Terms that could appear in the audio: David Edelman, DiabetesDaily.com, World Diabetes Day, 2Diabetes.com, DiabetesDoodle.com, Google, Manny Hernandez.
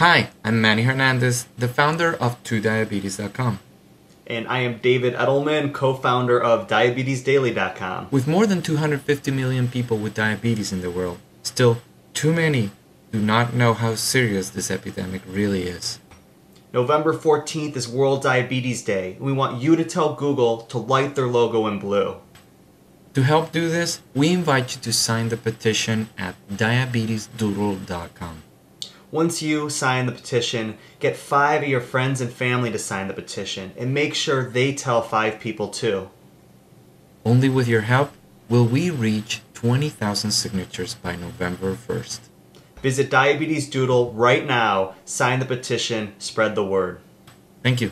Hi, I'm Manny Hernandez, the founder of 2Diabetes.com. And I am David Edelman, co-founder of DiabetesDaily.com. With more than 250 million people with diabetes in the world, still too many do not know how serious this epidemic really is. November 14th is World Diabetes Day, and we want you to tell Google to light their logo in blue. To help do this, we invite you to sign the petition at DiabetesDoodle.com. Once you sign the petition, get 5 of your friends and family to sign the petition, and make sure they tell 5 people too. Only with your help will we reach 20,000 signatures by November 1st. Visit Diabetes Doodle right now, sign the petition, spread the word. Thank you.